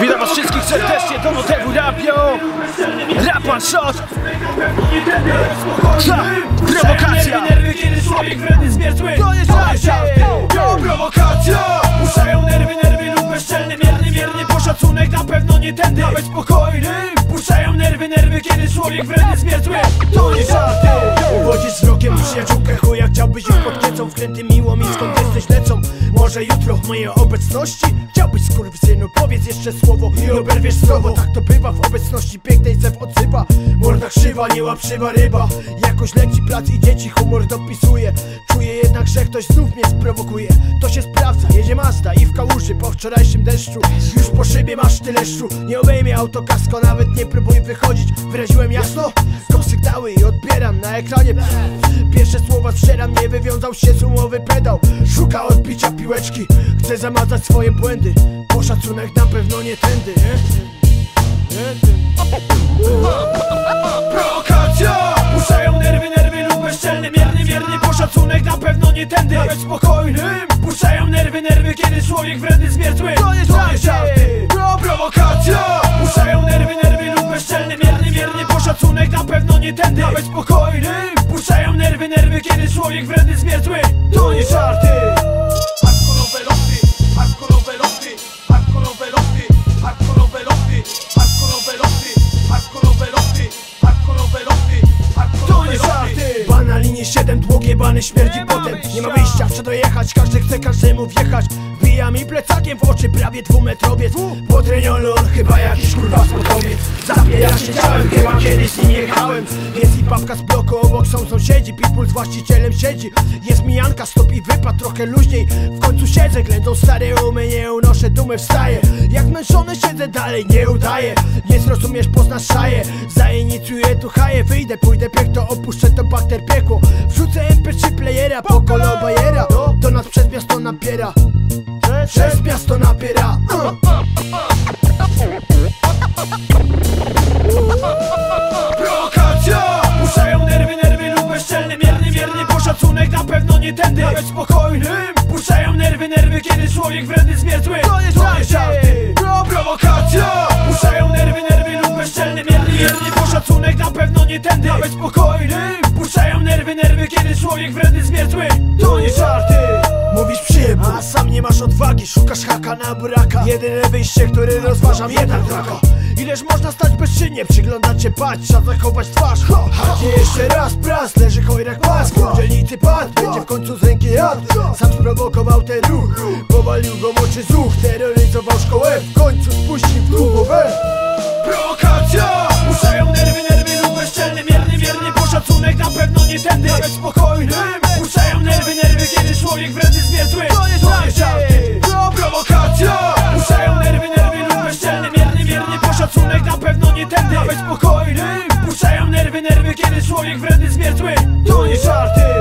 Witam was wszystkich serdecznie, to notewu rapio. Rap one shot. Prowokacja. Nerwy, kiedy człowiek wredny zmierzły. To jest prowokacja. Puszają nerwy lub bezczelny, mierny poszacunek na pewno nie tędy. Nawet spokojny. Puszają nerwy, kiedy człowiek wredny zmierzły. To nie żarty. Uwodzisz wzrokiem przyjaciółkę, chuja chciałbyś ich pod kiecą. Wkręty miło mi, skąd jesteś lecą. Może jutro w mojej obecności chciałbyś, skurwysynu, powiedz jeszcze słowo i oberwiesz słowo. Tak to bywa w obecności pięknej, zew odsypa. Morda krzywa, niełapszywa ryba. Jakoś leci plac i dzieci humor dopisuje. Czuję jednak, że ktoś znów mnie sprowokuje. To się sprawdza, jedzie Mazda i w kałuży po wczorajszym deszczu. Już po szybie masz tyle szczu. Nie obejmie autokasko, nawet nie próbuj wychodzić. Wyraziłem jasno? Są sygnały i odbieram na ekranie. Pierwsze słowa strzelam, nie wywiązał się z umowy pedał. Szuka odbicia piłeczki. Chcę zamazać swoje błędy. Poszacunek na pewno nie tędy. Prowokacja! Puszają nerwy lub bezczelny, mierny poszacunek na pewno nie tędy. Nawet spokojnym. Puszają nerwy, kiedy człowiek wredny zmierzły. To nie żarty. Prowokacja! Puszają nerwy lub bezczelny, mierny poszacunek na pewno nie tędy. Nawet spokojnym. Puszają nerwy, kiedy człowiek wredny zmierzły. To nie żarty. Siedem długie bany śmierdzi potem. Nie ma wyjścia, trzeba dojechać, każdy chce każdemu wjechać. Wbija mi plecakiem w oczy prawie dwumetrowiec. Podreniony on chyba jakiś kurwa sportowiec. Zabiera się ciałem, chyba kiedyś z nim jechałem. Jest i babka z bloku, obok są sąsiedzi. Pitbull z właścicielem siedzi. Jest mijanka, stop i wypad, trochę luźniej. W końcu siedzę, ględzą stare umy. Nie unoszę dumę, wstaję. Jak męczony siedzę dalej, nie udaję. Nie zrozumiesz, poznasz szaję. Zainicjuję tu haję, wyjdę, pójdę piekto. Opuszczę to bakter piekło. Wrzucę MP3 playera, pokolą bajera. Do nas przez miasto napiera. Przez miasto napiera. Prowokacja! Puszają nerwy lub bezczelny, mierny poszacunek na pewno nie tędy. Nawet spokojnym. Puszają nerwy, kiedy człowiek wredny zmierzły. To jest żarty. Prowokacja! Puszają nerwy lub bezczelny, mierny poszacunek na pewno nie tędy. Nawet spokojnym. Puszają nerwy, kiedy człowiek wredny zmierzły. To nie żarty. Mówisz przyjemnie, a sam nie masz odwagi. Szukasz haka na buraka. Jedyne wyjście, które rozważam, jednak draka. Ileż można stać bezczynnie, przyglądać się, patrz, trzeba zachować twarz. Hacie jeszcze raz, pras, leży chojrak pask. Udzielnicy padł, będzie w końcu z ręki jadł. Sam sprowokował ten ruch, powalił go moczy zuch. Terroryzował szkołę, w końcu spuścił w głowę. Prowokacja! Puszają nerwy lub bezczelny, mierny poszacunek na pewno nie tędy. Nawet spokojnym. Puszają nerwy, kiedy człowiek wredny zmierzły. To jest żarty. Prowokacja! Puszają nerwy lub bezczelny, mierny poszacunek na pewno nie tędy. Nawet spokojnym. Puszają nerwy, kiedy człowiek wredny zmierzły. To nie żarty.